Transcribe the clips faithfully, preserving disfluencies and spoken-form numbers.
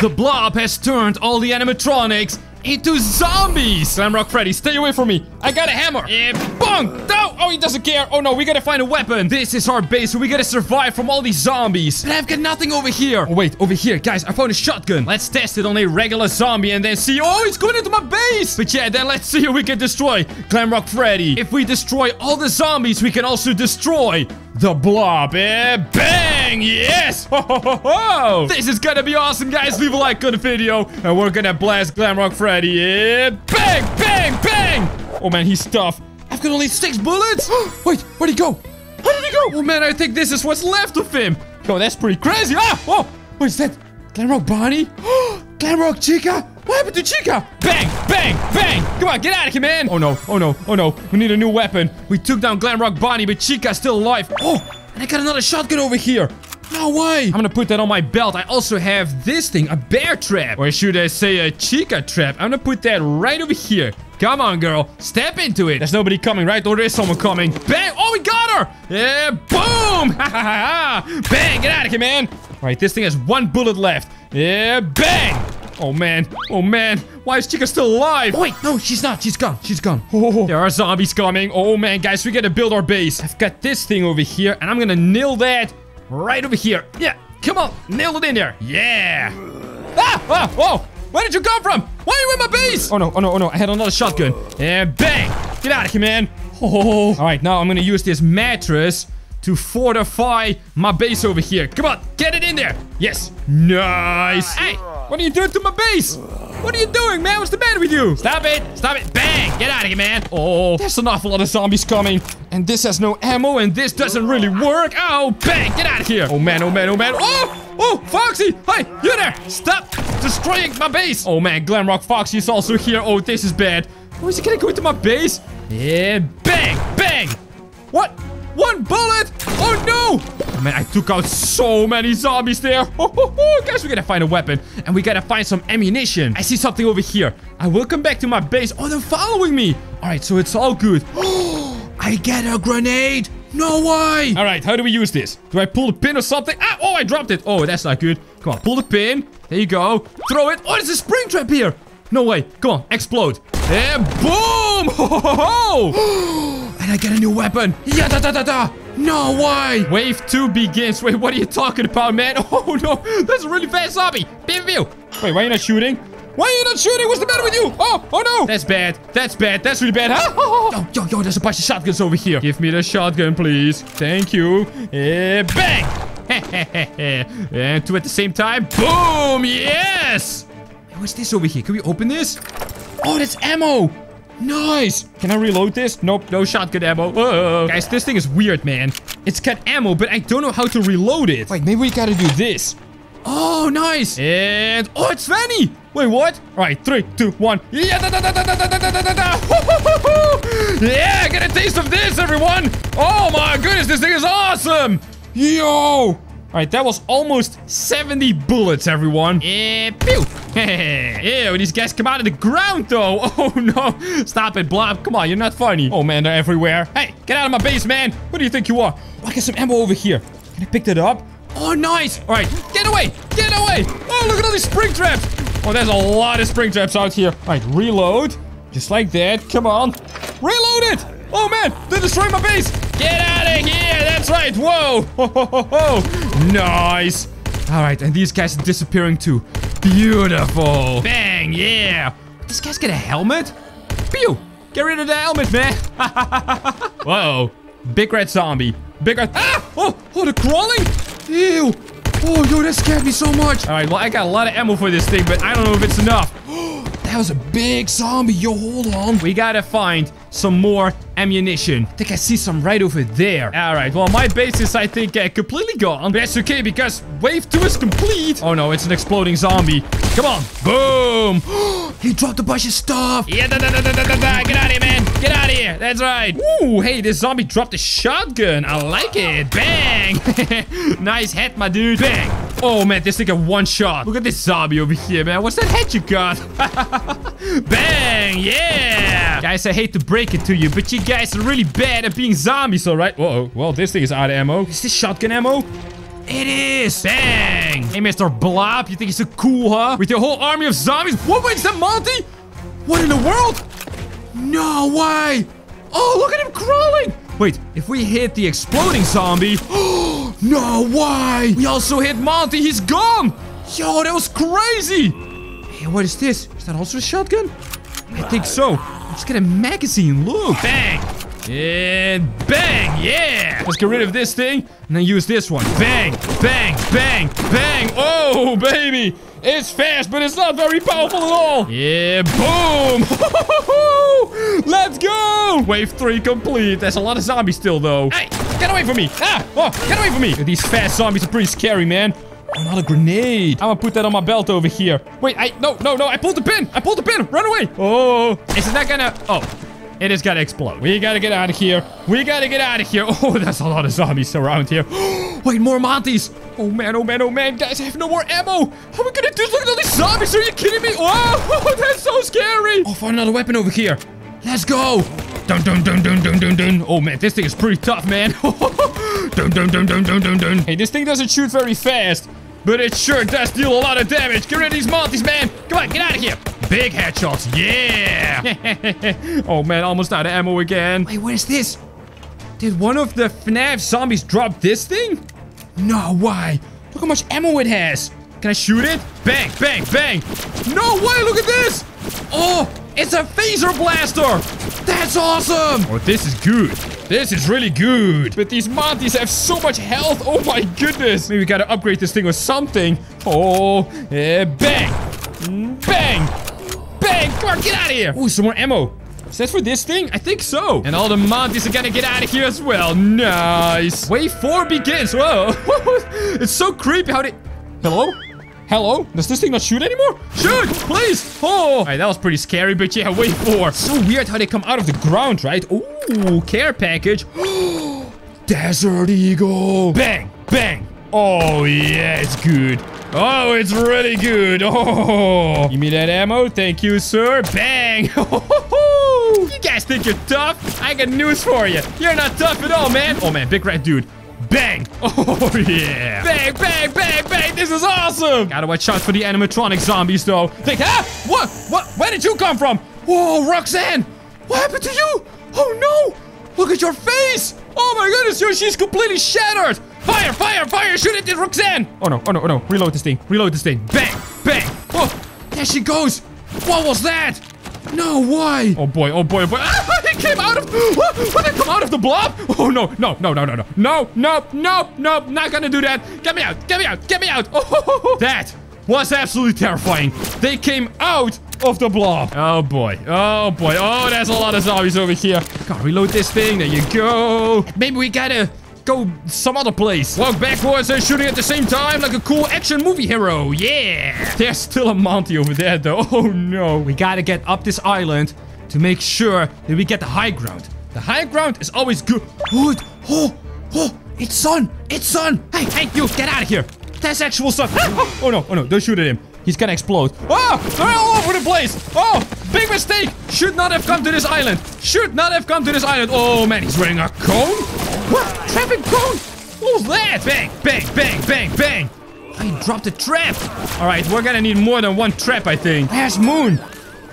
The blob has turned all the animatronics into zombies! Glamrock Freddy, stay away from me! I got a hammer! Yeah, bong! No! Oh, he doesn't care! Oh no, we gotta find a weapon! This is our base, so we gotta survive from all these zombies! But I've got nothing over here! Oh wait, over here, guys, I found a shotgun! Let's test it on a regular zombie and then see... Oh, he's going into my base! But yeah, then let's see if we can destroy Glamrock Freddy! If we destroy all the zombies, we can also destroy... the blob, eh? Bang! Yes! Ho, ho, ho, ho! This is gonna be awesome, guys. Leave a like on the video, and we're gonna blast Glamrock Freddy, eh? Bang! Bang! Bang! Oh, man, he's tough. I've got only six bullets? Wait, where'd he go? How did he go? Oh, man, I think this is what's left of him. Yo, that's pretty crazy. Ah! Whoa! What is that? Glamrock Bonnie? Glamrock Chica? What happened to Chica? Bang! Bang! Bang! Come on, get out of here, man! Oh no, oh no, oh no. We need a new weapon. We took down Glamrock Bonnie, but Chica's still alive. Oh, and I got another shotgun over here. No way! I'm gonna put that on my belt. I also have this thing, a bear trap. Or should I say a Chica trap? I'm gonna put that right over here. Come on, girl. Step into it. There's nobody coming, right? Or there is someone coming. Bang! Oh, we got her! Yeah, boom! Ha ha ha! Bang! Get out of here, man! Alright, this thing has one bullet left. Yeah, bang! Oh, man. Oh, man. Why is Chica still alive? Oh, wait. No, she's not. She's gone. She's gone. Oh, there are zombies coming. Oh, man, guys. We gotta build our base. I've got this thing over here, and I'm gonna nail that right over here. Yeah. Come on. Nail it in there. Yeah. Ah! Ah! Oh! Where did you come from? Why are you in my base? Oh, no. Oh, no. Oh, no. I had another shotgun. And bang. Get out of here, man. Oh. All right. Now I'm gonna use this mattress to fortify my base over here. Come on. Get it in there. Yes. Nice. Hey. What are you doing to my base? What are you doing, man? What's the matter with you? Stop it. Stop it. Bang. Get out of here, man. Oh, there's an awful lot of zombies coming. And this has no ammo, and this doesn't really work. Oh, bang. Get out of here. Oh, man. Oh, man. Oh, man. Oh, oh, Foxy. Hey, you there. Stop destroying my base. Oh, man. Glamrock Foxy is also here. Oh, this is bad. Oh, is he going to go into my base? Yeah. Bang. Bang. What? One bullet. Oh, no. Oh, man, I took out so many zombies there. Oh, oh, oh. Guys, we gotta find a weapon. And we gotta find some ammunition. I see something over here. I will come back to my base. Oh, they're following me. All right, so it's all good. Oh, I get a grenade. No way. All right, how do we use this? Do I pull the pin or something? Ah, oh, I dropped it. Oh, that's not good. Come on, pull the pin. There you go. Throw it. Oh, there's a spring trap here. No way. Come on, explode. And boom. Ho, ho, ho, ho. And I get a new weapon. Yeah, da, da, da, da. No way! Wave two begins. Wait, what are you talking about, man? Oh, no. That's a really fast zombie. Pew, pew. Wait, why are you not shooting? Why are you not shooting? What's the matter with you? Oh, oh, no. That's bad. That's bad. That's really bad, huh? Oh, oh, oh. Yo, yo, yo, there's a bunch of shotguns over here. Give me the shotgun, please. Thank you. And bang! And two at the same time. Boom! Yes! Hey, what's this over here? Can we open this? Oh, that's ammo! Nice! Can I reload this? Nope, no shotgun ammo. Whoa. Guys, this thing is weird, man. It's got ammo, but I don't know how to reload it. Wait, maybe we gotta do this. Oh, nice! And... oh, it's Vanny! Wait, what? All right, three, two, one. Yeah, da, da, da, da, da, da, da, da, da. Yeah, get a taste of this, everyone! Oh my goodness, this thing is awesome! Yo! All right, that was almost seventy bullets, everyone. Eh, pew! Ew, these guys come out of the ground, though. Oh, no. Stop it, Blob. Come on, you're not funny. Oh, man, they're everywhere. Hey, get out of my base, man. Who do you think you are? Oh, I got some ammo over here. Can I pick that up? Oh, nice. All right, get away. Get away. Oh, look at all these spring traps. Oh, there's a lot of spring traps out here. All right, reload. Just like that. Come on. Reload it. Oh, man, they destroyed my base. Get out of here. That's right. Whoa. Ho, ho, ho, ho. Nice. All right, and these guys are disappearing, too. Beautiful. Bang, yeah. This guy's got a helmet? Pew. Get rid of the helmet, man. Whoa. Big red zombie. Big red... ah! Oh, oh, they're crawling? Ew. Oh, yo, that scared me so much. All right, well, I got a lot of ammo for this thing, but I don't know if it's enough. That was a big zombie. Yo, hold on. We gotta find some more ammunition. I think I see some right over there. All right, well, my base is, I think, uh, completely gone. But that's okay, because wave two is complete. Oh, no, it's an exploding zombie. Come on. Boom. He dropped a bunch of stuff. Yeah, da, da, da, da, da, da. Get out of here, man. Get out of here. That's right. Ooh, hey, this zombie dropped a shotgun. I like it. Bang. Nice hat, my dude. Bang. Oh, man, this thing got one shot. Look at this zombie over here, man. What's that head you got? Bang, yeah. Guys, I hate to break it to you, but you guys are really bad at being zombies, all right? Whoa, well, this thing is out of ammo. Is this shotgun ammo? It is. Dang. Hey, Mister Blob. You think you're so cool, huh? With your whole army of zombies. What? Wait, is that Monty? What in the world? No way. Oh, look at him crawling. Wait, if we hit the exploding zombie... Oh, no way. We also hit Monty. He's gone. Yo, that was crazy. Hey, what is this? Is that also a shotgun? I think so. Let's get a magazine. Look. Bang. And bang, yeah! Let's get rid of this thing and then use this one. Bang, bang, bang, bang. Oh, baby. It's fast, but it's not very powerful at all. Yeah, boom. Let's go. Wave three complete. There's a lot of zombies still, though. Hey, get away from me. Ah, oh, get away from me. These fast zombies are pretty scary, man. Another grenade. I'm gonna put that on my belt over here. Wait, I... No, no, no. I pulled the pin. I pulled the pin. Run away. Oh. Is it not gonna... Oh. It is gonna explode. We gotta get out of here. We gotta get out of here. Oh, that's a lot of zombies around here. Wait, more Monties. Oh, man, oh, man, oh, man. Guys, I have no more ammo. How are we gonna do this? Look at all these zombies. Are you kidding me? Oh, that's so scary. Oh, find another weapon over here. Let's go. Dun, dun, dun, dun, dun, dun, dun. Oh, man, this thing is pretty tough, man. Dun, dun, dun, dun, dun, dun, dun. Hey, this thing doesn't shoot very fast, but it sure does deal a lot of damage. Get rid of these Monties, man. Come on, get out of here. Big headshots, yeah! Oh man, almost out of ammo again. Wait, what is this? Did one of the FNAF zombies drop this thing? No, why? Look how much ammo it has. Can I shoot it? Bang, bang, bang. No way, look at this! Oh, it's a phaser blaster! That's awesome! Oh, this is good. This is really good. But these Monties have so much health. Oh my goodness. Maybe we gotta upgrade this thing or something. Oh, yeah, bang, bang! Bang! Come on, get out of here! Ooh, some more ammo. Is that for this thing? I think so. And all the Monties are gonna get out of here as well. Nice. Wave four begins. Whoa. It's so creepy how they... Hello? Hello? Does this thing not shoot anymore? Shoot! Please! Oh! All right, that was pretty scary, but yeah, wave four. So weird how they come out of the ground, right? Ooh, care package. Desert Eagle. Bang! Bang! Oh, yeah, it's good. Oh, it's really good. Oh, give me that ammo. Thank you, sir. Bang. You guys think you're tough? I got news for you. You're not tough at all, man. Oh, man. Big red dude. Bang. Oh, yeah. Bang, bang, bang, bang. This is awesome. Gotta watch out for the animatronic zombies, though. Think, ah, what? What? Where did you come from? Whoa, Roxanne. What happened to you? Oh, no. Look at your face. Oh, my goodness. Yo, she's completely shattered. Fire, fire, fire! Shoot it at Roxanne! Oh no, oh no, oh no. Reload this thing. Reload this thing. Bang, bang! Oh, there she goes! What was that? No, why? Oh boy, oh boy, oh boy. Ah, they came out of... What? What? They come out of the blob? Oh no, no, no, no, no, no. No, no, no, no. Not gonna do that. Get me out, get me out, get me out. Oh, that was absolutely terrifying. They came out of the blob. Oh boy, oh boy. Oh, there's a lot of zombies over here. Gotta reload this thing. There you go. Maybe we gotta... go some other place. Walk backwards and shooting at the same time like a cool action movie hero. Yeah. There's still a Monty over there, though. Oh, no. We gotta get up this island to make sure that we get the high ground. The high ground is always good. Oh, oh, oh, it's sun. It's sun. Hey, hey, you, get out of here. That's actual sun. Ah, oh, no, oh, no. Don't shoot at him. He's gonna explode. Oh, they're all over the place. Oh, big mistake. Should not have come to this island. Should not have come to this island. Oh, man, he's wearing a cone. What? Trapping cone? What was that? Bang, bang, bang, bang, bang. I dropped a trap. All right, we're gonna need more than one trap, I think. Where's Moon?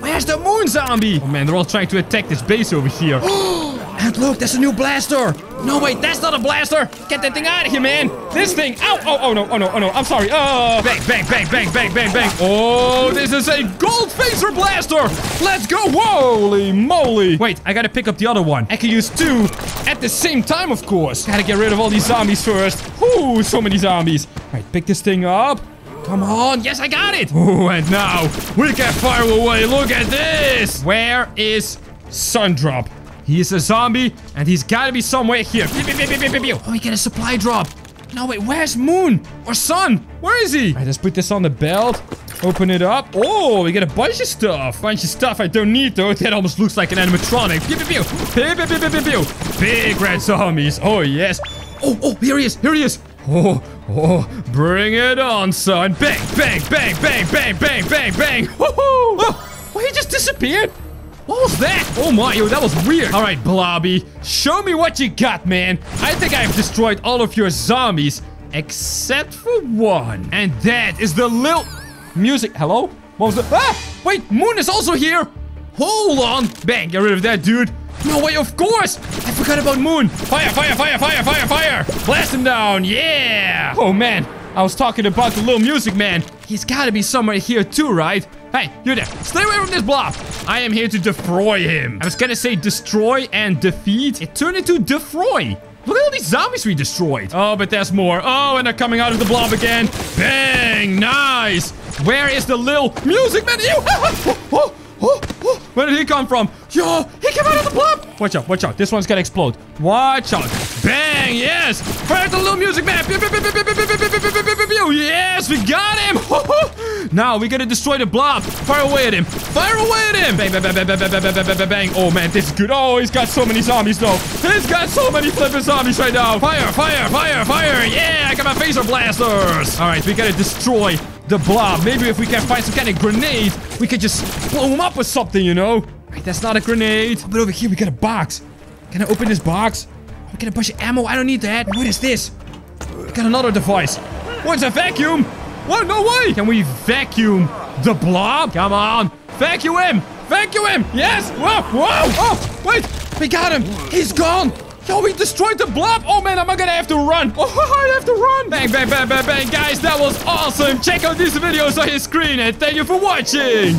Where's the Moon zombie? Oh, man, they're all trying to attack this base over here. And look, there's a new blaster. No, wait, that's not a blaster. Get that thing out of here, man. This thing. Ow, oh, oh, no, oh, no, oh, no. I'm sorry. Oh, bang, bang, bang, bang, bang, bang, bang. Oh, this is a gold phaser blaster. Let's go. Holy moly. Wait, I got to pick up the other one. I can use two. At the same time, of course. Gotta get rid of all these zombies first. Ooh, so many zombies. All right, pick this thing up. Come on. Yes, I got it. Ooh, and now we can fire away. Look at this. Where is Sundrop? He is a zombie, and he's gotta be somewhere here. Oh, we get a supply drop. No, wait, where's Moon? Or Sun? Where is he? All right, let's put this on the belt. Open it up. Oh, we get a bunch of stuff. Bunch of stuff I don't need, though. That almost looks like an animatronic. Big red zombies. Oh, yes. Oh, oh, here he is. Here he is. Oh, oh, bring it on, son. Bang, bang, bang, bang, bang, bang, bang, bang. Oh, well, he just disappeared. What was that? Oh, my. Yo, that was weird. All right, Blobby. Show me what you got, man. I think I've destroyed all of your zombies. except for one. And that is the little music. Hello? What was the... Ah! Wait, Moon is also here. Hold on. Bang, get rid of that dude. No way, of course. I forgot about Moon. Fire, fire, fire, fire, fire, fire. Blast him down. Yeah. Oh, man. I was talking about the little music man. He's got to be somewhere here too, right? Hey, you there. Stay away from this blob. I am here to defroy him. I was going to say destroy and defeat. It turned into defroy. Look at all these zombies we destroyed. Oh, but there's more. Oh, and they're coming out of the blob again. Bang. Nice. Where is the little music man? Ew. Where did he come from? Yo, he came out of the blob! Watch out, watch out. This one's gonna explode. Watch out. Bang, yes! Fire the little music man! Yes, we got him! Now we're gonna destroy the blob. Fire away at him. Fire away at him! Bang, bang, bang, bang, bang, bang, bang, bang. Oh, man, this is good. Oh, he's got so many zombies, though. He's got so many flipping zombies right now. Fire, fire, fire, fire. Yeah, I got my phaser blasters. All right, we gotta destroy the blob. Maybe if we can find some kind of grenade, we could just blow him up with something, you know? Right, that's not a grenade. But over here, we got a box. Can I open this box? Oh, can I push ammo? I don't need that. What is this? I got another device. What's a vacuum? What? No way. Can we vacuum the blob? Come on. Vacuum him. Vacuum him. Yes. Whoa. Whoa. Oh, wait. We got him. He's gone. Yo, we destroyed the blob. Oh, man, I'm not gonna have to run. Oh, I have to run. Bang, bang, bang, bang, bang. Guys, that was awesome. Check out these videos on your screen, and thank you for watching.